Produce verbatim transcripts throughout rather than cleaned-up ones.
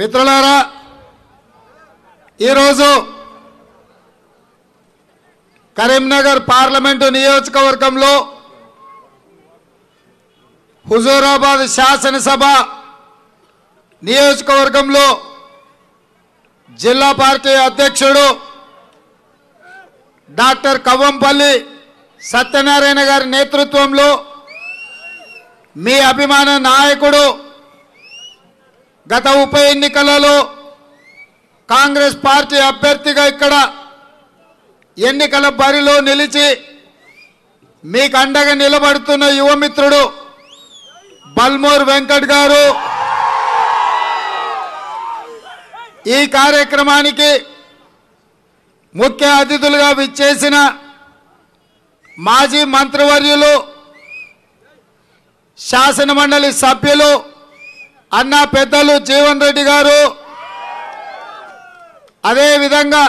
మిత్రులారా ఈ రోజు కరీంనగర్ పార్లమెంట్ నియోజకవర్గంలో హుజూరాబాద్ శాసనసభ నియోజకవర్గంలో జిల్లా పార్టీ అధ్యక్షుడు డాక్టర్ కవ్వంపల్లి సత్యనారాయణ గారి నేతృత్వంలో మీ అభిమాన నాయకుడు గత ఉప ఎన్నికలలో కాంగ్రెస్ పార్టీ అభ్యర్థిగా ఇక్కడ ఎన్నికల బరిలో నిలిచి మీకు అండగా నిలబడుతున్న యువమిత్రుడు బల్మూర్ వెంకట్ గారు ఈ కార్యక్రమానికి ముఖ్య అతిథులుగా విచ్చేసిన మాజీ మంత్రివర్యులు శాసనమండలి సభ్యులు అన్నా పెద్దలు జీవన్ రెడ్డి గారు, అదే విధంగా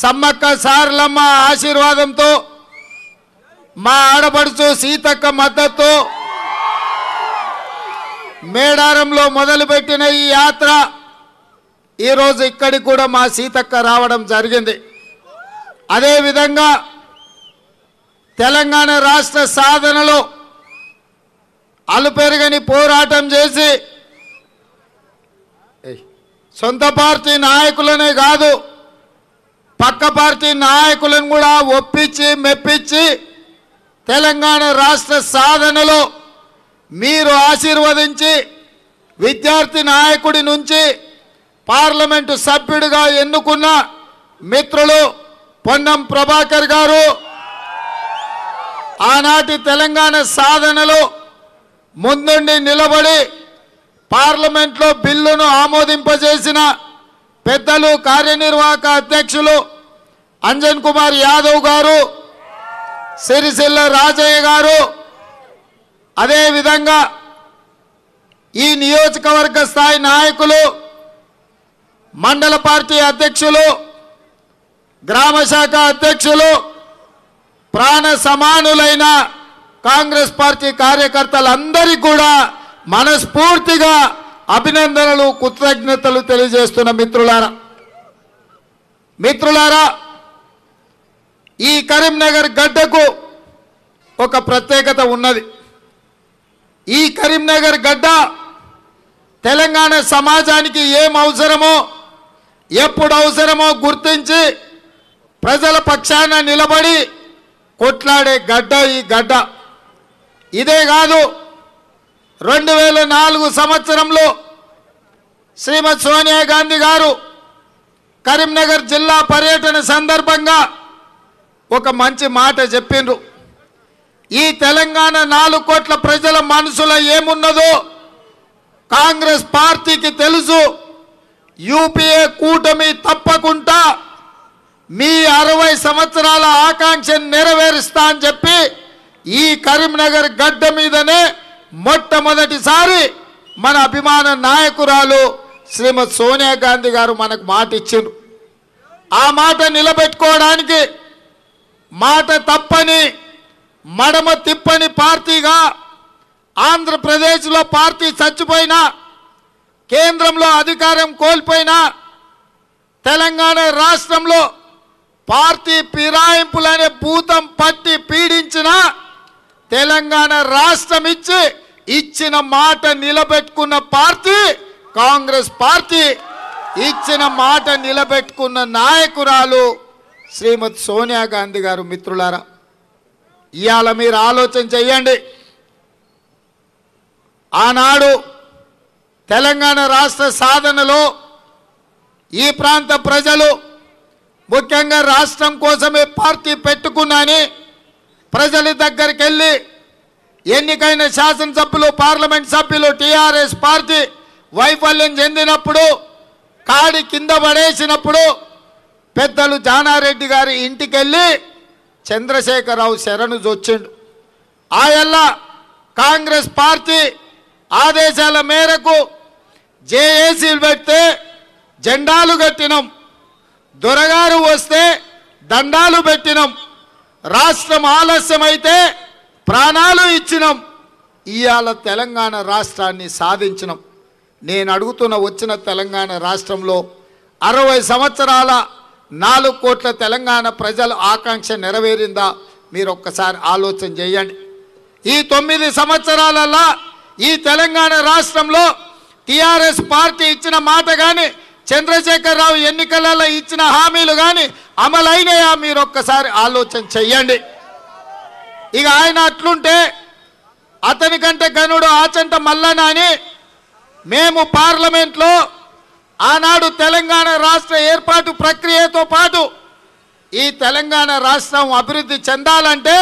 సమ్మక్క సారలమ్మ ఆశీర్వాదంతో మా ఆడపడుచు సీతక్క మద్దతు మేడారంలో మొదలుపెట్టిన ఈ యాత్ర ఈరోజు ఇక్కడికి కూడా మా సీతక్క రావడం జరిగింది. అదేవిధంగా తెలంగాణ రాష్ట్ర సాధనలో అలుపెరగని పోరాటం చేసి సొంత పార్టీ నాయకులనే కాదు పక్క పార్టీ నాయకులను కూడా ఒప్పించి మెప్పించి తెలంగాణ రాష్ట్ర సాధనలో మీరు ఆశీర్వదించి విద్యార్థి నాయకుడి నుంచి పార్లమెంటు సభ్యుడిగా ఎన్నుకున్న మిత్రులు పొన్నం ప్రభాకర్ గారు ఆనాటి తెలంగాణ సాధనలో ముందుండి నిలబడి పార్లమెంట్లో బిల్లును ఆమోదింపజేసిన పెద్దలు కార్యనిర్వాహక అధ్యక్షులు అంజన్ కుమార్ యాదవ్ గారు, సిరిసిల్ల రాజయ్య గారు, అదేవిధంగా ఈ నియోజకవర్గ స్థాయి నాయకులు, మండల పార్టీ అధ్యక్షులు, గ్రామశాఖ అధ్యక్షులు, ప్రాణ సమానులైన కాంగ్రెస్ పార్టీ కార్యకర్తలందరికీ కూడా మనస్ఫూర్తిగా అభినందనలు కృతజ్ఞతలు తెలియజేస్తున్న మిత్రులారా మిత్రులారా ఈ కరీంనగర్ గడ్డకు ఒక ప్రత్యేకత ఉన్నది. ఈ కరీంనగర్ గడ్డ తెలంగాణ సమాజానికి ఏం అవసరమో ఎప్పుడు అవసరమో గుర్తించి ప్రజల పక్షాన నిలబడి కొట్లాడే గడ్డ ఈ గడ్డ. ఇదే కాదు, రెండు వేల నాలుగు సంవత్సరంలో శ్రీమతి సోనియా గాంధీ గారు కరీంనగర్ జిల్లా పర్యటన సందర్భంగా ఒక మంచి మాట చెప్పిండ్రు. ఈ తెలంగాణ నాలుగు కోట్ల ప్రజల మనసులో ఏమున్నదో కాంగ్రెస్ పార్టీకి తెలుసు, యూపీఏ కూటమి తప్పకుండా మీ అరవై సంవత్సరాల ఆకాంక్షను నెరవేరుస్తా అని చెప్పి ఈ కరీంనగర్ గడ్డ మీదనే మొట్టమొదటిసారి మన అభిమాన నాయకురాలు శ్రీమతి సోనియా గాంధీ గారు మనకు మాట ఇచ్చిండ్రు. ఆ మాట నిలబెట్టుకోవడానికి మాట తప్పని మడమ తిప్పని పార్టీగా ఆంధ్రప్రదేశ్లో పార్టీ చచ్చిపోయినా, కేంద్రంలో అధికారం కోల్పోయినా, తెలంగాణ రాష్ట్రంలో పార్టీ ఫిరాయింపులనే భూతం పట్టి పీడించిన తెలంగాణ రాష్ట్రం ఇచ్చి ఇచ్చిన మాట నిలబెట్టుకున్న పార్టీ కాంగ్రెస్ పార్టీ. ఇచ్చిన మాట నిలబెట్టుకున్న నాయకురాలు శ్రీమతి సోనియా గాంధీ గారు. మిత్రులారా, ఇవాళ మీరు ఆలోచన చేయండి, ఆనాడు తెలంగాణ రాష్ట్ర సాధనలో ఈ ప్రాంత ప్రజలు ముఖ్యంగా రాష్ట్రం కోసమే పార్టీ పెట్టుకున్నాని ప్రజల దగ్గరికి వెళ్ళి ఎన్నికైన శాసనసభ్యులు పార్లమెంట్ సభ్యులు టీఆర్ఎస్ పార్టీ వైఫల్యం చెందినప్పుడు కాడి కింద పడేసినప్పుడు పెద్దలు జానారెడ్డి గారి ఇంటికి వెళ్ళి చంద్రశేఖర్ రావు శరణు జొచ్చిండు. ఆయల్లా కాంగ్రెస్ పార్టీ ఆదేశాల మేరకు జేఏసీలు పెడితే జెండాలు కట్టినాం, దొరగారు వస్తే దండాలు పెట్టినాం, రాష్ట్రం ఆలస్యమైతే ప్రాణాలు ఇచ్చినాం. ఇవాళ తెలంగాణ రాష్ట్రాన్ని సాధించినాం. నేను అడుగుతున్న వచ్చిన తెలంగాణ రాష్ట్రంలో అరవై సంవత్సరాల నాలుగు కోట్ల తెలంగాణ ప్రజల ఆకాంక్ష నెరవేరిందా మీరు ఒక్కసారి ఆలోచన చేయండి। ఈ తొమ్మిది సంవత్సరాలలా ఈ తెలంగాణ రాష్ట్రంలో టిఆర్ఎస్ పార్టీ ఇచ్చిన మాట గాని చంద్రశేఖర్ రావు ఎన్నికలలో ఇచ్చిన హామీలు గాని అమలైనయా మీరు ఒక్కసారి ఆలోచన చేయండి। ఇక ఆయన అట్లుంటే అతనికంటే గనుడు ఆచంట మల్లన అని మేము పార్లమెంట్లో ఆనాడు తెలంగాణ రాష్ట్ర ఏర్పాటు ప్రక్రియతో పాటు ఈ తెలంగాణ రాష్ట్రం అభివృద్ధి చెందాలంటే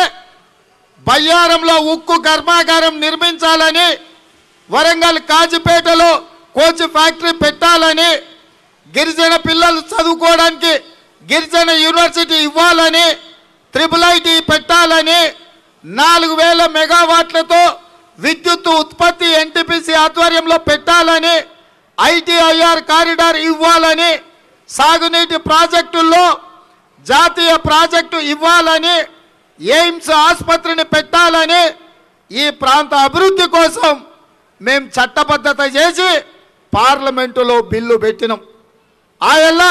బయ్యారంలో ఉక్కు కర్మాగారం నిర్మించాలని, వరంగల్ కాజీపేటలో కోచ్ ఫ్యాక్టరీ పెట్టాలని, గిరిజన పిల్లలు చదువుకోవడానికి గిరిజన యూనివర్సిటీ ఇవ్వాలని, ట్రిపుల్ ఐటీ పెట్టాలని, నాలుగు వేల మెగావాట్లతో విద్యుత్ ఉత్పత్తి ఎన్టీపీసీ ఆధ్వర్యంలో పెట్టాలని, ఐటీఐఆర్ కారిడార్ ఇవ్వాలని, సాగునీటి ప్రాజెక్టుల్లో జాతీయ ప్రాజెక్టు ఇవ్వాలని, ఎయిమ్స్ ఆసుపత్రిని పెట్టాలని ఈ ప్రాంత అభివృద్ధి కోసం మేము చట్టబద్ధత చేసి పార్లమెంటులో బిల్లు పెట్టినాం। ఆయల్లా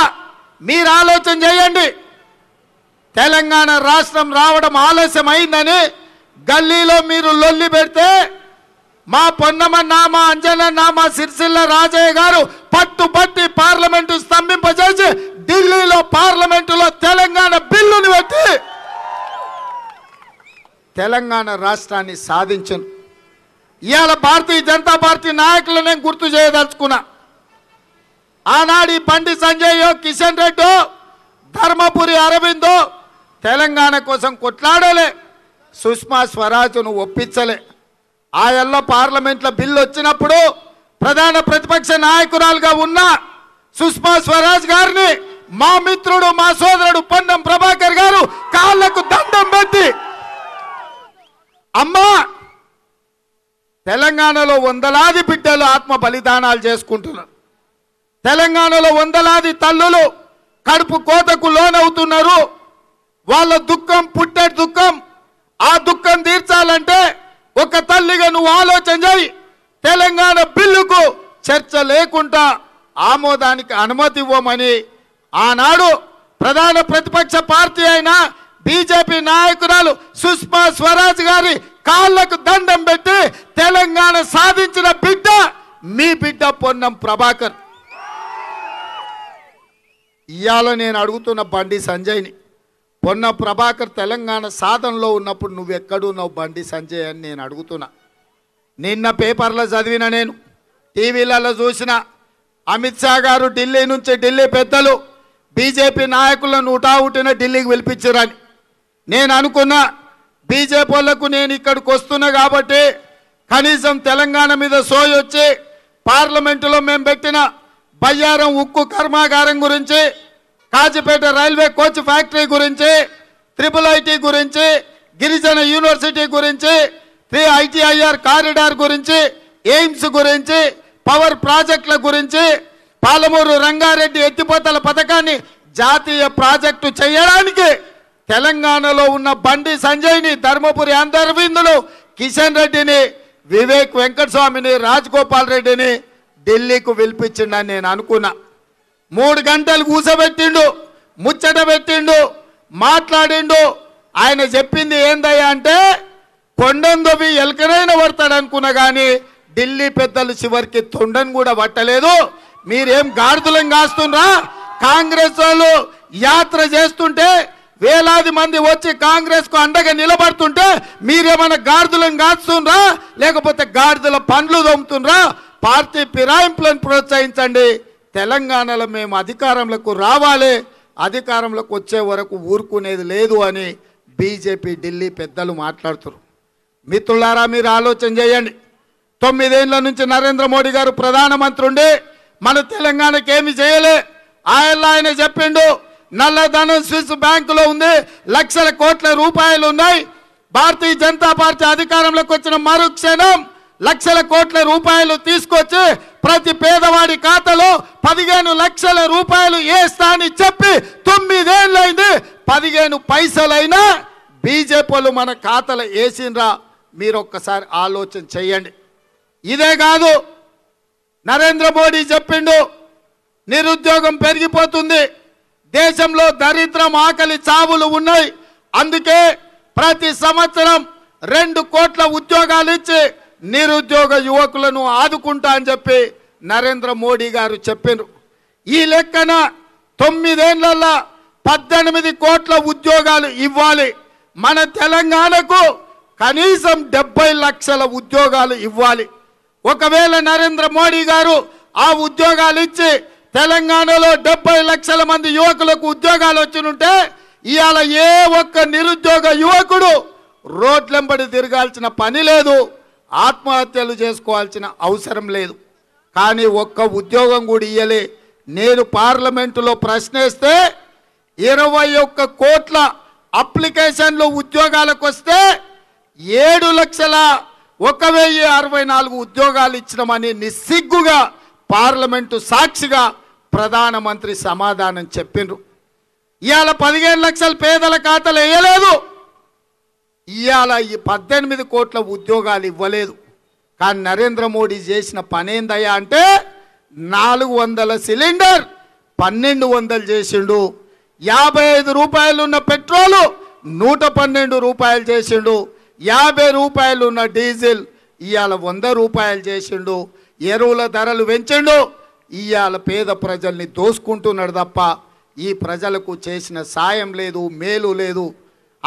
మీరు ఆలోచన చేయండి। తెలంగాణ రాష్ట్రం రావడం ఆలస్యమైందని గల్లీలో మీరు లొల్లి పెడితే మా పొన్నమ్మ నామ అంజన నామ సిరిసిల్ల రాజయ్య గారు పట్టుబట్టి పార్లమెంటు స్తంభింపజేసి ఢిల్లీలో పార్లమెంటులో తెలంగాణ బిల్లుని పెట్టి తెలంగాణ రాష్ట్రాన్ని సాధించను। ఇవాళ భారతీయ జనతా పార్టీ నాయకులు నేను గుర్తు చేయదలుచుకున్నా। ఆనాడు బండి సంజయో, కిషన్ రెడ్డో, ధర్మపురి అరవిందో తెలంగాణ కోసం కొట్లాడలే, సుష్మా స్వరాజ్ను ఒప్పించలే। ఆయల్లో పార్లమెంట్లో బిల్లు వచ్చినప్పుడు ప్రధాన ప్రతిపక్ష నాయకురాలుగా ఉన్న సుష్మా స్వరాజ్ గారిని మా మిత్రుడు మా సోదరుడు పొన్నం ప్రభాకర్ గారు కాళ్లకు దండం పెట్టి అమ్మా తెలంగాణలో వందలాది బిడ్డలు ఆత్మ బలిదానాలు చేసుకుంటున్నారు, తెలంగాణలో వందలాది తల్లులు కడుపు కోతకు లోనవుతున్నారు, వాళ్ళ దుఃఖం పుట్టే దుఃఖం ఆ దుఃఖం తీర్చాలంటే ఒక తల్లిగా నువ్వు ఆలోచన చేయి। తెలంగాణ బిల్లుకు చర్చ లేకుండా ఆమోదానికి అనుమతి ఇవ్వమని ఆనాడు ప్రధాన ప్రతిపక్ష పార్టీ అయిన బీజేపీ నాయకురాలు సుష్మా స్వరాజ్ గారి కాళ్లకు దండం పెట్టి తెలంగాణ సాధించిన బిడ్డ మీ బిడ్డ పొన్నం ప్రభాకర్। ఇవాళ నేను అడుగుతున్న బండి సంజయ్ని, పొన్న ప్రభాకర్ తెలంగాణ సాధనలో ఉన్నప్పుడు నువ్వెక్కడున్నావు బండి సంజయ్ అని నేను అడుగుతున్నా। నిన్న పేపర్లో చదివిన, నేను టీవీలలో చూసిన, అమిత్ షా గారు ఢిల్లీ నుంచి ఢిల్లీ పెద్దలు బీజేపీ నాయకులను ఉటావుటిన ఢిల్లీకి పిలిపించారని నేను అనుకున్నా। బీజేపీ వాళ్ళకు నేను ఇక్కడికి వస్తున్నా కాబట్టి కనీసం తెలంగాణ మీద సోయి వచ్చి పార్లమెంటులో మేము పెట్టిన బయ్యారం ఉక్కు కర్మాగారం గురించి, కాజీపేట రైల్వే కోచ్ ఫ్యాక్టరీ గురించి, ట్రిపుల్ ఐటీ గురించి, గిరిజన యూనివర్సిటీ గురించి, త్రీ ఐటీఐఆర్ కారిడార్ గురించి, ఎయిమ్స్ గురించి, పవర్ ప్రాజెక్టుల గురించి, పాలమూరు రంగారెడ్డి ఎత్తిపోతల పథకాన్ని జాతీయ ప్రాజెక్టు చేయడానికి తెలంగాణలో ఉన్న బండి సంజయ్ని, ధర్మపురి అందరవిందులు, కిషన్ రెడ్డిని, వివేక్ వెంకటస్వామిని, రాజగోపాల్ రెడ్డిని ఢిల్లీకు పిలిపించిండని నేను అనుకున్నా। మూడు గంటలు కూసబెట్టిండు, ముచ్చట పెట్టిండు, మాట్లాడిండు। ఆయన చెప్పింది ఏందయ్యా అంటే కొండందవి ఎలకనైనా పడతాడు అనుకున్నా, కానీ ఢిల్లీ పెద్దలు చివరికి తొండను కూడా పట్టలేదు। మీరేం గాడిదలం కాస్తుండ్రా, కాంగ్రెస్ వాళ్ళు యాత్ర చేస్తుంటే వేలాది మంది వచ్చి కాంగ్రెస్కు అండగా నిలబడుతుంటే మీరేమైనా గాడిదలం కాస్తుండ్రా, లేకపోతే గాడిదల పండ్లు దొమ్ముతుండ్రా, పార్టీ ఫిరాయింపులను ప్రోత్సహించండి, తెలంగాణలో మేము అధికారంలోకి రావాలి, అధికారంలోకి వచ్చే వరకు ఊరుకునేది లేదు అని బీజేపీ ఢిల్లీ పెద్దలు మాట్లాడుతున్నారు। మిత్రులారా, మీరు ఆలోచన చేయండి। తొమ్మిదేళ్ల నుంచి నరేంద్ర మోడీ గారు ప్రధానమంత్రి ఉండి మన తెలంగాణకి ఏమి చేయలే। ఆయన ఆయన చెప్పిండు నల్లధనం స్విస్ బ్యాంకులో ఉంది, లక్షల కోట్ల రూపాయలు ఉన్నాయి। భారతీయ జనతా పార్టీ అధికారంలోకి వచ్చిన మరుక్షణం లక్షల కోట్ల రూపాయలు తీసుకొచ్చి ప్రతి పేదవాడి ఖాతాలో పదిహేను లక్షల రూపాయలు వేస్తానని చెప్పి తొమ్మిదేళ్ళైంది, పదిహేను పైసలైనా బీజేపీలు మన ఖాతాలో వేసినరా మీరు ఒక్కసారి ఆలోచన చేయండి। ఇదే కాదు, నరేంద్ర మోడీ చెప్పిండు నిరుద్యోగం పెరిగిపోతుంది, దేశంలో దరిద్రం ఆకలి చావులు ఉన్నాయి, అందుకే ప్రతి సంవత్సరం రెండు కోట్ల ఉద్యోగాలు ఇచ్చి నిరుద్యోగ యువకులను ఆదుకుంటా అని చెప్పి నరేంద్ర మోడీ గారు చెప్పారు. ఈ లెక్కన తొమ్మిదేళ్లలో పద్దెనిమిది కోట్ల ఉద్యోగాలు ఇవ్వాలి, మన తెలంగాణకు కనీసం డెబ్బై లక్షల ఉద్యోగాలు ఇవ్వాలి. ఒకవేళ నరేంద్ర మోడీ గారు ఆ ఉద్యోగాలు ఇచ్చి తెలంగాణలో డెబ్బై లక్షల మంది యువకులకు ఉద్యోగాలు వచ్చినుంటే ఇవాళ ఏ ఒక్క నిరుద్యోగ యువకుడు రోడ్లెంబడి తిరగాల్సిన పని లేదు, ఆత్మహత్యలు చేసుకోవాల్సిన అవసరం లేదు. కానీ ఒక్క ఉద్యోగం కూడా ఇయ్యలే. నేను పార్లమెంటులో ప్రశ్నేస్తే ఇరవై ఒక్క కోట్ల అప్లికేషన్లు ఉద్యోగాలకు వస్తే ఏడు లక్షల ఒక వెయ్యి అరవై నాలుగు ఉద్యోగాలు ఇచ్చినామని నిస్సిగ్గుగా పార్లమెంటు సాక్షిగా ప్రధానమంత్రి సమాధానం చెప్పిండ్రు. ఇవాళ పదిహేను లక్షల పేదల ఖాతాలు వేయలేదు, ఇవాళ ఈ పద్దెనిమిది కోట్ల ఉద్యోగాలు ఇవ్వలేదు. కానీ నరేంద్ర మోడీ చేసిన పనేందయ్యా అంటే నాలుగు వందల సిలిండర్ పన్నెండు వందలు చేసిండు, యాభై ఐదు రూపాయలున్న పెట్రోలు నూట పన్నెండు రూపాయలు చేసిండు, యాభై రూపాయలున్న డీజిల్ ఇవాళ వంద రూపాయలు చేసిండు, ఎరువుల ధరలు పెంచిండు. ఇవాళ పేద ప్రజల్ని దోసుకుంటున్నాడు తప్ప ఈ ప్రజలకు చేసిన సాయం లేదు, మేలు లేదు.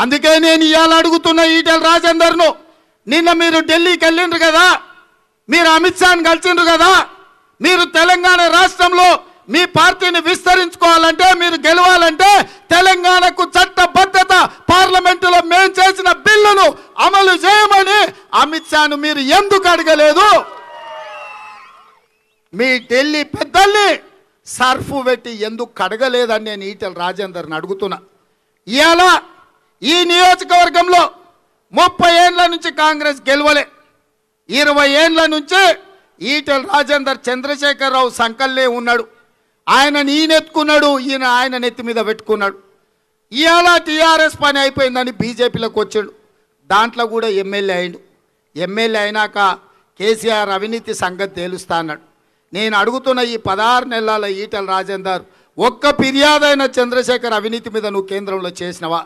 అందుకే నేను ఇవాళ అడుగుతున్న ఈటెల రాజేందర్ను, నిన్న మీరు ఢిల్లీకి వెళ్ళిండ్రు కదా, మీరు అమిత్ షాను కలిసిండ్రు కదా, మీరు తెలంగాణ రాష్ట్రంలో మీ పార్టీని విస్తరించుకోవాలంటే, మీరు గెలవాలంటే తెలంగాణకు చట్టబద్ధత పార్లమెంటులో మేము చేసిన బిల్లును అమలు చేయమని అమిత్ షాను మీరు ఎందుకు అడగలేదు? మీ ఢిల్లీ పెద్దల్ని సర్ఫు పెట్టి ఎందుకు కడగలేదని నేను ఈటెల రాజేందర్ని అడుగుతున్నా. ఇవాళ ఈ నియోజకవర్గంలో ముప్పై ఏండ్ల నుంచి కాంగ్రెస్ గెలవలే, ఇరవై ఏండ్ల నుంచి ఈటెల రాజేందర్ చంద్రశేఖర్ రావు సంకల్లే ఉన్నాడు. ఆయనని ఈయనెత్తుకున్నాడు, ఈయన ఆయన నెత్తి మీద పెట్టుకున్నాడు. ఇవాళ టీఆర్ఎస్ పని అయిపోయిందని బీజేపీలోకి వచ్చాడు, దాంట్లో కూడా ఎమ్మెల్యే అయిండు. ఎమ్మెల్యే అయినాక కేసీఆర్ అవినీతి సంగతి తేలుస్తా అన్నాడు. నేను అడుగుతున్న ఈ పదహారు నెలల ఈటెల రాజేందర్, ఒక్క ఫిర్యాదైన చంద్రశేఖర్ అవినీతి మీద నువ్వు కేంద్రంలో చేసినవా?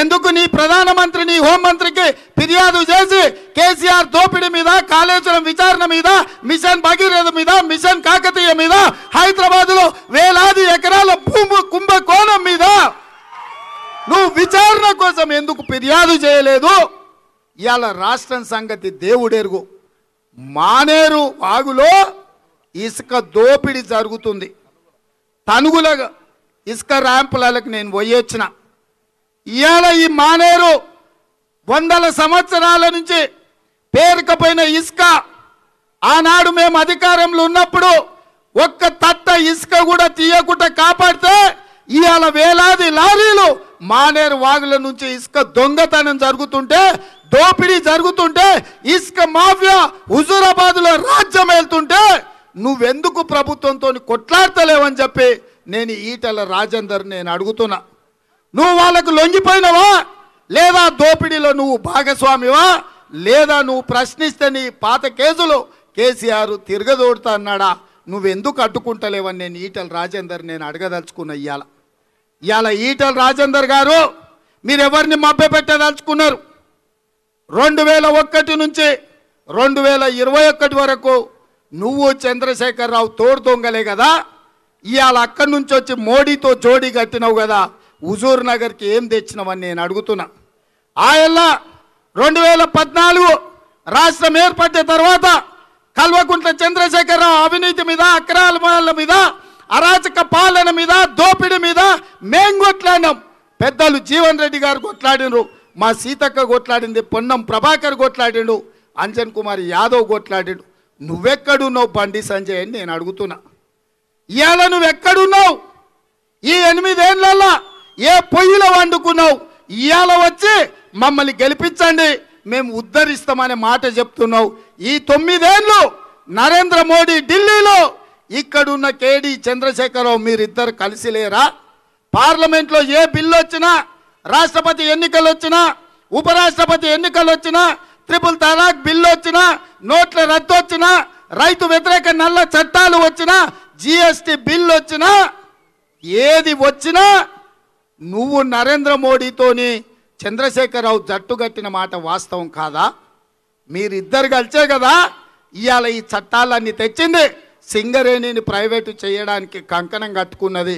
ఎందుకు నీ ప్రధానమంత్రి నీ హోంమంత్రికి ఫిర్యాదు చేసి కేసీఆర్ దోపిడీ మీద, కాళేశ్వరం విచారణ మీద, మిషన్ భగీరథ మీద, మిషన్ కాకతీయ మీద, హైదరాబాద్లో వేలాది ఎకరాల భూమి కుంభకోణం మీద నువ్వు విచారణ కోసం ఎందుకు ఫిర్యాదు చేయలేదు? ఇవాళ రాష్ట్రం సంగతి దేవుడెరుగు. మానేరు వాగులో ఇసుక దోపిడీ జరుగుతుంది. తనుగుల ఇసుక ర్యాంపులకు నేను పోయొచ్చిన. ఇవాళ ఈ మానేరు వందల సంవత్సరాల నుంచి పేరుకపోయిన ఇసుక, ఆనాడు మేము అధికారంలో ఉన్నప్పుడు ఒక్క తట్ట ఇసుక కూడా తీయకుండా కాపాడితే ఇవాళ వేలాది లారీలు మానేరు వాగుల నుంచి ఇసుక దొంగతనం జరుగుతుంటే, దోపిడీ జరుగుతుంటే, ఇసుక మాఫియా హుజూరాబాద్లో రాజ్యం వెళ్తుంటే నువ్వెందుకు ప్రభుత్వంతో కొట్లాడతలేవని చెప్పి నేను ఈటెల రాజేందర్ నేను అడుగుతున్నా. నువ్వు వాళ్ళకు లొంగిపోయినవా లేదా? దోపిడీలో నువ్వు భాగస్వామివా లేదా? నువ్వు ప్రశ్నిస్తే నీ పాత కేసులు కేసీఆర్ తిరగదోడుతా అన్నాడా? నువ్వెందుకు అడ్డుకుంటలేవని నేను ఈటెల రాజేందర్ నేను అడగదలుచుకున్న. ఇవాళ ఇవాళ ఈటెల రాజేందర్ గారు మీరెవరిని మభ్య పెట్టదలుచుకున్నారు? రెండు వేల ఒకటి నుంచి రెండు వేల ఇరవై ఒకటి వరకు నువ్వు చంద్రశేఖర్ రావు తోడు దొంగలే కదా. ఇవాళ అక్కడి నుంచి వచ్చి మోడీతో జోడీ కట్టినావు కదా, హుజూర్ నగర్కి ఏం తెచ్చినావని నేను అడుగుతున్నా. ఆయల్లా రెండు వేల పద్నాలుగు రాష్ట్రం ఏర్పడ్డ తర్వాత కల్వకుంట్ల చంద్రశేఖర్ రావు అవినీతి మీద, అక్రమాల మీద, అరాచక పాలన మీద, దోపిడీ మీద మేం కొట్లాడినాం. పెద్దలు జీవన్ రెడ్డి గారు కొట్లాడినరు, మా సీతక్క కొట్లాడింది, పొన్నం ప్రభాకర్ కొట్లాడిండు, అంజన్ కుమార్ యాదవ్ కొట్లాడిండు. నువ్వెక్కడున్నావు బండి సంజయ్ అని నేను అడుగుతున్నా. ఇవాళ నువ్వెక్కడున్నావు? ఈ ఎనిమిదేళ్లలో ఏ పొయ్యిలో వండుకున్నావు? ఇవాళ వచ్చి మమ్మల్ని గెలిపించండి, మేము ఉద్ధరిస్తామనే మాట చెప్తున్నావు. ఈ తొమ్మిదేళ్ళు నరేంద్ర మోడీ ఢిల్లీలో, ఇక్కడున్న కేడీ చంద్రశేఖరరావు మీరిద్దరు కలిసిలేరా? పార్లమెంట్లో ఏ బిల్లు వచ్చినా, రాష్ట్రపతి ఎన్నికలు వచ్చినా, ఉపరాష్ట్రపతి ఎన్నికలు వచ్చినా, ట్రిపుల్ తలాక్ బిల్లు వచ్చినా, నోట్ల రద్దు వచ్చినా, రైతు వ్యతిరేక నల్ల చట్టాలు వచ్చినా జీఎస్టీ బిల్ వచ్చినా ఏది వచ్చినా నువ్వు నరేంద్ర మోడీతోని చంద్రశేఖర్ రావు జట్టు కట్టిన మాట వాస్తవం కాదా? మీరిద్దరు కలిసే కదా ఇయాల ఈ చట్టాలన్నీ తెచ్చింది. సింగరేణిని ప్రైవేటు చేయడానికి కంకణం కట్టుకున్నది.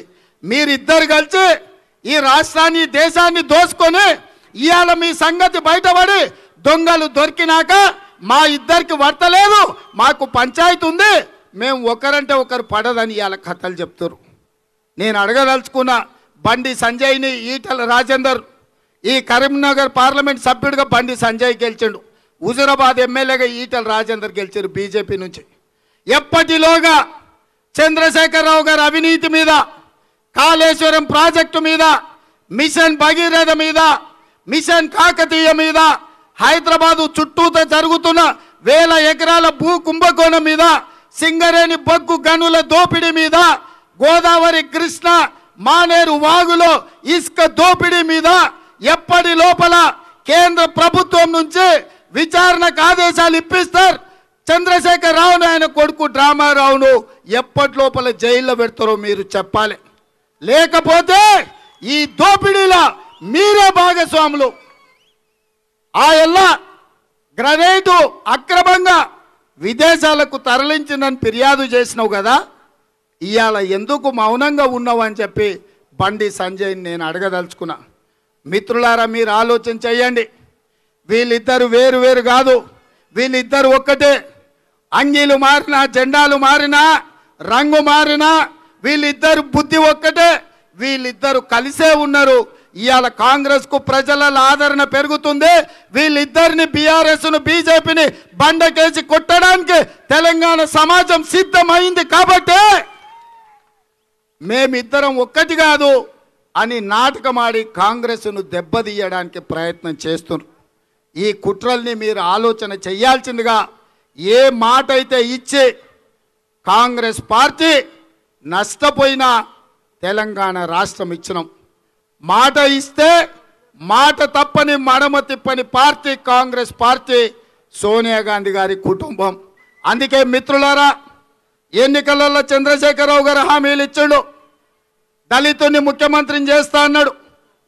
మీరిద్దరు కలిసి ఈ రాష్ట్రాన్ని దేశాన్ని దోసుకొని ఇయాల మీ సంగతి బయటపడి దొంగలు దొరికినాక మా ఇద్దరికి వర్తలేదు, మాకు పంచాయతీ ఉంది, మేము ఒకరంటే ఒకరు పడదని ఇవాళ కథలు చెప్తారు. నేను అడగదలుచుకున్న బండి సంజయ్ని ఈటల రాజేందర్ ఈ కరీంనగర్ పార్లమెంట్ సభ్యుడిగా బండి సంజయ్ గెలిచిండు, హుజూరాబాద్ ఎమ్మెల్యేగా ఈటల రాజేందర్ గెలిచారు బీజేపీ నుంచి. ఎప్పటిలోగా చంద్రశేఖరరావు గారి అవినీతి మీద, కాళేశ్వరం ప్రాజెక్టు మీద, మిషన్ భగీరథ మీద, మిషన్ కాకతీయ మీద, హైదరాబాదు చుట్టూతో జరుగుతున్న వేల ఎకరాల భూ కుంభకోణం మీద, సింగరేణి బొగ్గు గనుల దోపిడీ మీద, గోదావరి కృష్ణ మానేరు వాగులో ఇసుక దోపిడీ మీద ఎప్పటి లోపల కేంద్ర ప్రభుత్వం నుంచి విచారణకు ఆదేశాలు ఇప్పిస్తారు. చంద్రశేఖర్ రావును ఆయన కొడుకు డ్రామారావును ఎప్పటి లోపల జైల్లో పెడతారో మీరు చెప్పాలి. లేకపోతే ఈ దోపిడీలో మీరే భాగస్వాములు. ఆ ఎల్ల గ్రనేటు అక్రమంగా విదేశాలకు తరలించిందని ఫిర్యాదు చేసినావు కదా, ఇవాళ ఎందుకు మౌనంగా ఉన్నావు అని చెప్పి బండి సంజయ్ని నేను అడగదలుచుకున్నా. మిత్రులారా, మీరు ఆలోచన చేయండి. వీళ్ళిద్దరు వేరు వేరు కాదు, వీళ్ళిద్దరు ఒక్కటే. అంగీలు మారినా, జెండాలు మారినా, రంగు మారినా వీళ్ళిద్దరు బుద్ధి ఒక్కటే. వీళ్ళిద్దరు కలిసే ఉన్నారు. ఇవాళ కాంగ్రెస్కు ప్రజల ఆదరణ పెరుగుతుంది. వీళ్ళిద్దరిని, బీఆర్ఎస్ను, బీజేపీని బండకేసి కొట్టడానికి తెలంగాణ సమాజం సిద్ధమైంది. కాబట్టి మేమిద్దరం ఒక్కటి కాదు అని నాటకమాడి కాంగ్రెస్ను దెబ్బతీయడానికి ప్రయత్నం చేస్తున్నారు. ఈ కుట్రల్ని మీరు ఆలోచన చేయాల్సిందిగా. ఏ మాట అయితే ఇచ్చి కాంగ్రెస్ పార్టీ నష్టపోయినా తెలంగాణ రాష్ట్రం ఇచ్చినాం. మాట ఇస్తే మాట తప్పని మడమ తిప్పని పార్టీ కాంగ్రెస్ పార్టీ, సోనియా గాంధీ గారి కుటుంబం. అందుకే మిత్రులారా, ఎన్నికలలో చంద్రశేఖరరావు గారు హామీలు ఇచ్చాడు. దళితుని ముఖ్యమంత్రిని చేస్తా అన్నాడు,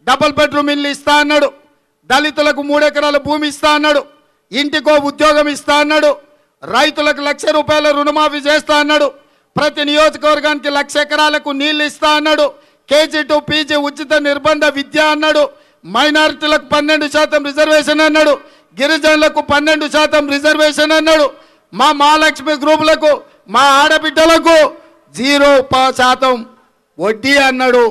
డబుల్ బెడ్రూమ్ ఇల్లు ఇస్తా అన్నాడు, దళితులకు మూడు ఎకరాల భూమి ఇస్తా అన్నాడు, ఇంటికో ఉద్యోగం ఇస్తా అన్నాడు, రైతులకు లక్ష రూపాయల రుణమాఫీ చేస్తా అన్నాడు, ప్రతి నియోజకవర్గానికి లక్ష ఎకరాలకు నీళ్లు ఇస్తా అన్నాడు, కేజీ టు పీజీ ఉచిత నిర్బంధ విద్య అన్నాడు, మైనారిటీలకు పన్నెండు శాతం రిజర్వేషన్ అన్నాడు, గిరిజనులకు పన్నెండు శాతం రిజర్వేషన్ అన్నాడు, మా మహాలక్ష్మి గ్రూపులకు, మా ఆడబిడ్డలకు జీరో శాతం వడ్డీ అన్నాడు.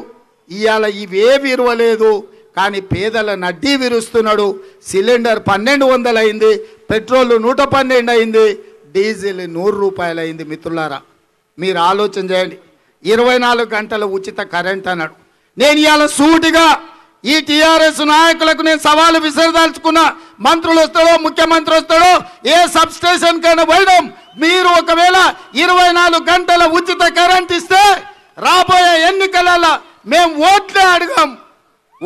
ఇవాళ ఇవే విరవలేదు, కానీ పేదల నడ్డీ విరుస్తున్నాడు. సిలిండర్ పన్నెండు వందలు అయింది, పెట్రోల్ నూట పన్నెండు అయింది, డీజిల్ నూరు రూపాయలు అయింది. మిత్రులారా, మీరు ఆలోచన చేయండి. ఇరవై నాలుగు గంటల ఉచిత కరెంట్ అన్నాడు. నేను ఇవాళ సూటిగా ఈ టీఆర్ఎస్ నాయకులకు నేను సవాలు విసరదాల్చుకున్నా. మంత్రులు వస్తాడో, ముఖ్యమంత్రి వస్తాడో, ఏ సబ్ స్టేషన్కైనా పోయడం, మీరు ఒకవేళ ఇరవై నాలుగు గంటల ఉచిత కరెంట్ ఇస్తే రాబోయే ఎన్నికలలో మేము ఓట్లే అడగాం.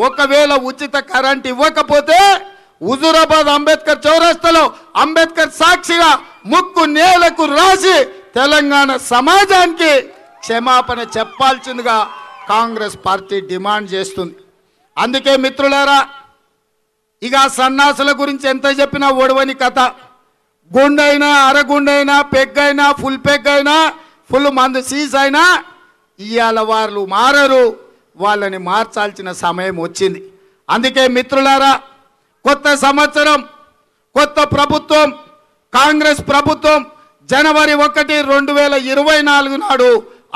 ఒకవేళ ఉచిత కరెంట్ ఇవ్వకపోతే హుజూరాబాద్ అంబేద్కర్ చౌరస్తాలో అంబేద్కర్ సాక్షిగా ముక్కు నేలకు రాసి తెలంగాణ సమాజానికి క్షమాపణ చెప్పాల్సిందిగా కాంగ్రెస్ పార్టీ డిమాండ్ చేస్తుంది. అందుకే మిత్రులారా, ఇక సన్నాసుల గురించి ఎంత చెప్పినా ఓడవని కథ. గుండైనా, అరగుండైనా, పెగ్గైనా, ఫుల్ పెగ్గైనా, ఫుల్ మందు సీజ్ అయినా ఇవాళ వాళ్ళు మారరు. వాళ్ళని మార్చాల్సిన సమయం వచ్చింది. అందుకే మిత్రులారా, కొత్త సంవత్సరం, కొత్త ప్రభుత్వం, కాంగ్రెస్ ప్రభుత్వం జనవరి ఒకటి రెండు వేల ఇరవై నాలుగు నాడు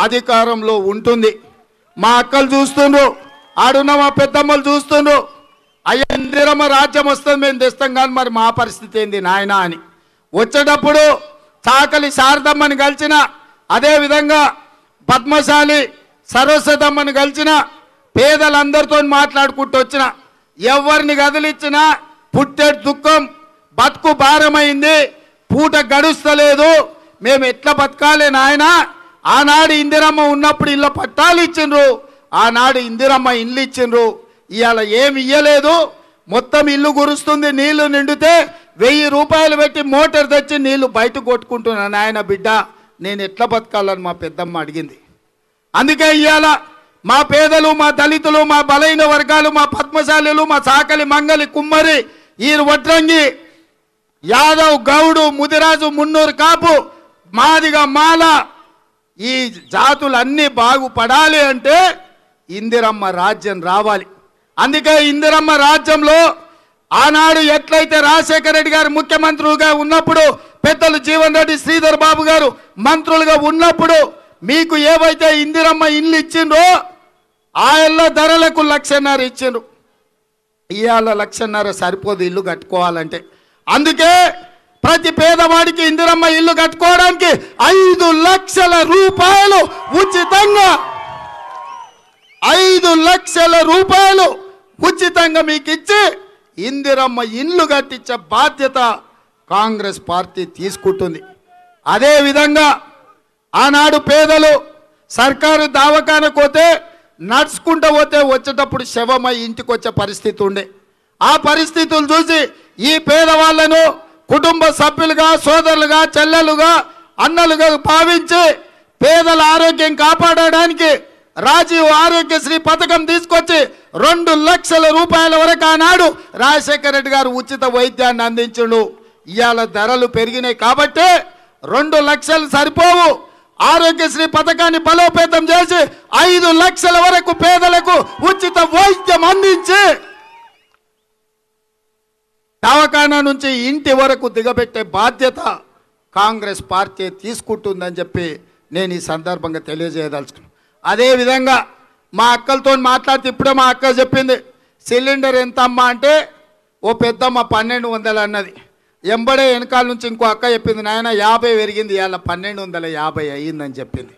అధికారంలో ఉంటుంది. మా అక్కలు చూస్తుండ్రు, ఆడున్న మా పెద్దమ్మలు చూస్తుండ్రు, అయ్యా ఇందిరమ్మ రాజ్యం వస్తుంది మేము తెస్తాం, కానీ మరి మా పరిస్థితి ఏంది నాయన అని. వచ్చేటప్పుడు చాకలి శారదమ్మని కలిసిన, అదేవిధంగా పద్మశాలి సరస్వతమ్మని కలిసిన, పేదలందరితో మాట్లాడుకుంటూ వచ్చిన. ఎవరిని కదిలిచ్చినా పుట్టే దుఃఖం, బతుకు భారమైంది, పూట గడుస్తలేదు, మేము ఎట్లా బతకాలే నాయన. ఆనాడు ఇందిరమ్మ ఉన్నప్పుడు ఇళ్ళ పట్టాలు ఇచ్చిండ్రు, ఆనాడు ఇందిరమ్మ ఇల్లు ఇచ్చిండ్రు, ఇవాళ ఏమి ఇయ్యలేదు. మొత్తం ఇల్లు గురుస్తుంది, నీళ్లు నిండితే వెయ్యి రూపాయలు పెట్టి మోటార్ తెచ్చి నీళ్లు బయట కొట్టుకుంటున్నా నాయన బిడ్డ, నేను ఎట్లా బతకాలని మా పెద్దమ్మ అడిగింది. అందుకే ఇవాళ మా పేదలు, మా దళితులు, మా బలైన వర్గాలు, మా పద్మశాలులు, మా సాకలి మంగలి కుమ్మరి ఈరు వడ్రంగి యాదవ్ గౌడు ముదిరాజు మున్నూరు కాపు మాదిగా మాల ఈ జాతులన్నీ బాగుపడాలి అంటే ఇందిరమ్మ రాజ్యం రావాలి. అందుకే ఇందిరమ్మ రాజ్యంలో ఆనాడు ఎట్లయితే రాజశేఖర రెడ్డి గారు ముఖ్యమంత్రిగా ఉన్నప్పుడు, పెద్దలు జీవన్ రెడ్డి శ్రీధర్ బాబు గారు మంత్రులుగా ఉన్నప్పుడు మీకు ఏవైతే ఇందిరమ్మ ఇల్లు ఇచ్చిండ్రో ఆ ఇళ్ళ ధరలకు లక్షన్నర ఇచ్చిండ్రు. ఇవాళ లక్షన్నర సరిపోదు ఇల్లు కట్టుకోవాలంటే. అందుకే ప్రతి పేదవాడికి ఇందిరమ్మ ఇల్లు కట్టుకోవడానికి ఐదు లక్షల రూపాయలు ఉచితంగా ఐదు లక్షల రూపాయలు ఉచితంగా మీకు ఇచ్చి ఇందిరమ్మ ఇల్లు కట్టించే బాధ్యత కాంగ్రెస్ పార్టీ తీసుకుంటుంది. అదేవిధంగా ఆనాడు పేదలు సర్కారు దవాఖానకు పోతే నడుచుకుంటూ పోతే వచ్చేటప్పుడు శవమై ఇంటికి వచ్చే పరిస్థితి ఉండే. ఆ పరిస్థితులు చూసి ఈ పేదవాళ్లను కుటుంబ సభ్యులుగా, సోదరులుగా, చెల్లెలుగా, అన్నలుగా భావించి పేదల ఆరోగ్యం కాపాడడానికి రాజీవ్ ఆరోగ్యశ్రీ పథకం తీసుకొచ్చి రెండు లక్షల రూపాయల వరకు ఆనాడు రాజశేఖర రెడ్డి గారు ఉచిత వైద్యాన్ని అందించుడు. ఇవాళ ధరలు పెరిగినాయి కాబట్టి రెండు లక్షలు సరిపోవు. ఆరోగ్యశ్రీ పథకాన్ని బలోపేతం చేసి ఐదు లక్షల వరకు పేదలకు ఉచిత వైద్యం అందించి దవాఖానా నుంచి ఇంటి వరకు దిగబెట్టే బాధ్యత కాంగ్రెస్ పార్టీ తీసుకుంటుందని చెప్పి నేను ఈ సందర్భంగా తెలియజేయదలుచుకున్నాను. అదేవిధంగా మా అక్కలతో మాట్లాడితే ఇప్పుడే మా అక్క చెప్పింది, సిలిండర్ ఎంత అమ్మా అంటే ఓ పెద్దమ్మ పన్నెండు వందలు అన్నది. ఎంబడే వెనకాల నుంచి ఇంకో అక్క చెప్పింది, నాయన యాభై పెరిగింది ఇవాళ పన్నెండు వందల యాభై అయ్యిందని చెప్పింది.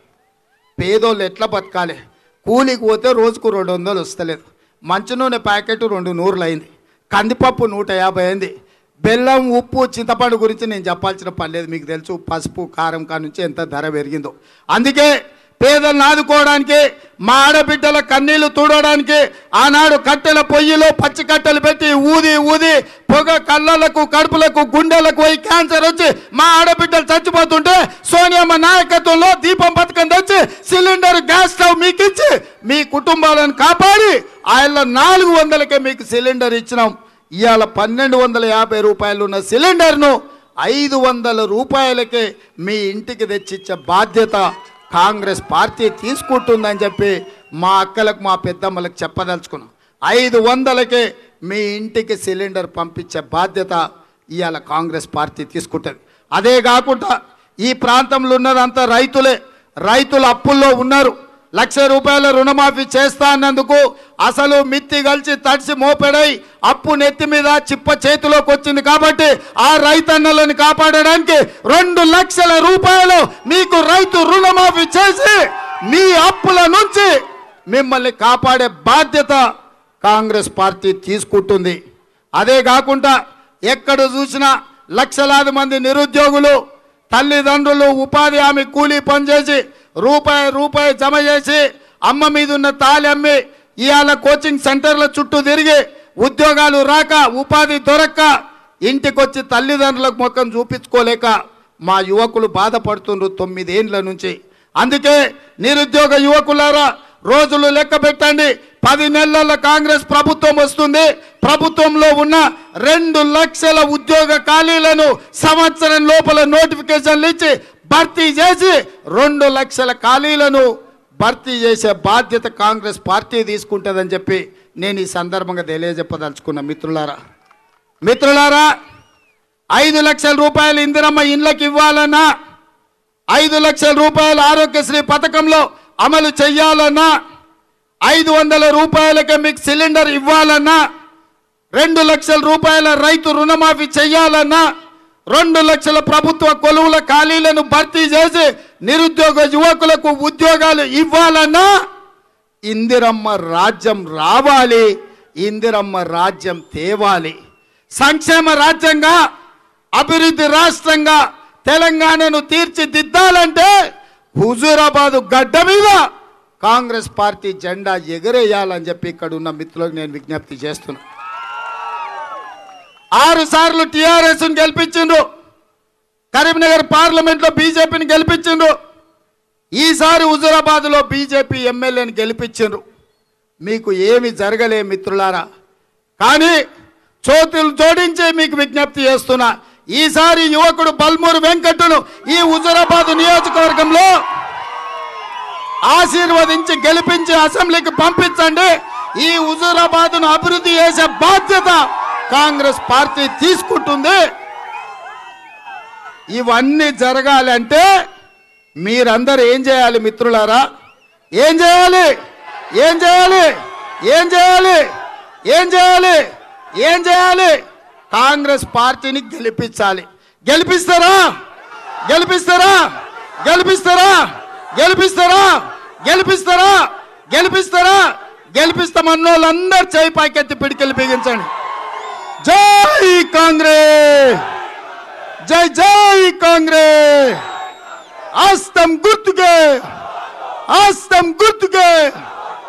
పేదోళ్ళు ఎట్లా బతకాలి? కూలికి పోతే రోజుకు రెండు వందలు వస్తలేదు. మంచి నూనె ప్యాకెట్ రెండు నూరులు అయింది, కందిపప్పు నూట యాభై అయింది, బెల్లం ఉప్పు చింతపండు గురించి నేను చెప్పాల్సిన పని లేదు, మీకు తెలుసు పసుపు కారం కా నుంచి ఎంత ధర పెరిగిందో. అందుకే పేదలను ఆదుకోవడానికి, మా ఆడబిడ్డల కన్నీళ్లు తూడడానికి ఆనాడు కట్టెల పొయ్యిలో పచ్చి కట్టెలు పెట్టి ఊది ఊది పొగ కళ్ళలకు, కడుపులకు, గుండెలకు పోయి క్యాన్సర్ వచ్చి మా ఆడబిడ్డలు చచ్చిపోతుంటే సోనియమ్మ నాయకత్వంలో దీపం పథకం తెచ్చి సిలిండర్, గ్యాస్ స్టవ్ మీకు ఇచ్చి మీ కుటుంబాలను కాపాడి ఆయన నాలుగు వందలకే మీకు సిలిండర్ ఇచ్చినాం. ఇవాళ పన్నెండు వందల యాభై రూపాయలు ఉన్న సిలిండర్ను ఐదు వందల రూపాయలకే మీ ఇంటికి తెచ్చిచ్చే బాధ్యత కాంగ్రెస్ పార్టీ తీసుకుంటుందని చెప్పి మా అక్కలకు, మా పెద్దమ్మలకు చెప్పదలుచుకున్నాం. ఐదు వందలకే మీ ఇంటికి సిలిండర్ పంపించే బాధ్యత ఇవాళ కాంగ్రెస్ పార్టీ తీసుకుంటుంది. అదే కాకుండా ఈ ప్రాంతంలో ఉన్నదంతా రైతులే, రైతులు అప్పుల్లో ఉన్నారు. లక్ష రూపాయల రుణమాఫీ చేస్తా అన్నందుకు అసలు మిత్తి కలిసి తడిసి మోపెడై అప్పు నెత్తి మీద చిప్ప చేతిలోకి వచ్చింది కాబట్టి ఆ రైతన్నలను కాపాడడానికి రెండు లక్షల రూపాయలు మీకు రైతు రుణమాఫీ చేసి మీ అప్పుల నుంచి మిమ్మల్ని కాపాడే బాధ్యత కాంగ్రెస్ పార్టీ తీసుకుంటుంది. అదే కాకుండా ఎక్కడ చూసినా లక్షలాది మంది నిరుద్యోగులు, తల్లిదండ్రులు ఉపాధి హామీ కూలీ పనిచేసి రూపాయి రూపాయి జమ చేసి అమ్మ మీద ఉన్న తాళి అమ్మి ఇవాళ కోచింగ్ సెంటర్ల చుట్టూ తిరిగి ఉద్యోగాలు రాక, ఉపాధి దొరక్క ఇంటికి వచ్చి తల్లిదండ్రులకు ముఖం చూపించుకోలేక మా యువకులు బాధపడుతుండ్రు తొమ్మిదేండ్ల నుంచి. అందుకే నిరుద్యోగ యువకులారా రోజులు లెక్క పెట్టండి. పది నెలల కాంగ్రెస్ ప్రభుత్వం వస్తుంది. ప్రభుత్వంలో ఉన్న రెండు లక్షల ఉద్యోగ ఖాళీలను సంవత్సరం లోపల నోటిఫికేషన్లు ఇచ్చి భర్తీ చేసి రెండు లక్షల ఖాళీలను భర్తీ చేసే బాధ్యత కాంగ్రెస్ పార్టీ తీసుకుంటుందని చెప్పి నేను ఈ సందర్భంగా తెలియజెప్పదలుచుకున్న మిత్రులారా. మిత్రులారా ఐదు లక్షల రూపాయలు ఇందిరమ్మ ఇండ్లకు ఇవ్వాలన్నా, ఐదు లక్షల రూపాయల ఆరోగ్యశ్రీ పథకంలో అమలు చేయాలన్నా, ఐదు వందల రూపాయలకే మీకు సిలిండర్ ఇవ్వాలన్నా, రెండు లక్షల రూపాయల రైతు రుణమాఫీ చేయాలన్నా, రెండు లక్షల ప్రభుత్వ కొలువుల ఖాళీలను భర్తీ చేసి నిరుద్యోగ యువకులకు ఉద్యోగాలు ఇవ్వాలన్నా ఇందిరమ్మ రాజ్యం రావాలి, ఇందిరమ్మ రాజ్యం తేవాలి. సంక్షేమ రాజ్యంగా, అభివృద్ధి రాష్ట్రంగా తెలంగాణను తీర్చిదిద్దాలంటే హుజూరాబాదు గడ్డ మీద కాంగ్రెస్ పార్టీ జెండా ఎగరేయాలని చెప్పి ఇక్కడ ఉన్న మిత్రులకు నేను విజ్ఞప్తి చేస్తున్నా. ఆరు సార్లు టిఆర్ఎస్ ని గెలుపించిండు, కరీంనగర్ పార్లమెంట్ లో బీజేపీని గెలుపించిండు, ఈసారి హుజూరాబాద్ లో బీజేపీ ఎమ్మెల్యేని గెలుపించిండు. మీకు ఏమి జరగలే మిత్రులారా. కానీ చేతులు జోడించి మీకు విజ్ఞప్తి చేస్తున్నా, ఈసారి యువకుడు బల్మూరు వెంకటను ఈ హుజూరాబాద్ నియోజకవర్గంలో ఆశీర్వదించి గెలిపించి అసెంబ్లీకి పంపించండి. ఈ హుజూరాబాద్ను అభివృద్ధి చేసే బాధ్యత కాంగ్రెస్ పార్టీ తీసుకుంటుంది. ఇవన్నీ జరగాలంటే మీరందరూ ఏం చేయాలి మిత్రులారా? ఏం చేయాలి? ఏం చేయాలి? ఏం చేయాలి? ఏం చేయాలి? ఏం చేయాలి? కాంగ్రెస్ పార్టీని గెలిపించాలి. గెలిపిస్తారా? గెలిపిస్తారా? గెలిపిస్తారా? గెలిపిస్తారా? గెలిపిస్తారా? గెలిపిస్తారా? గెలిపిస్తామన్న వాళ్ళందరూ చేయి పైకెత్తి పిడికిలు బిగించండి. జై కాంగ్రెస్! జై జై కాంగ్రెస్! ఆస్తం గుర్తుకే! ఆస్తం గుర్తుకే!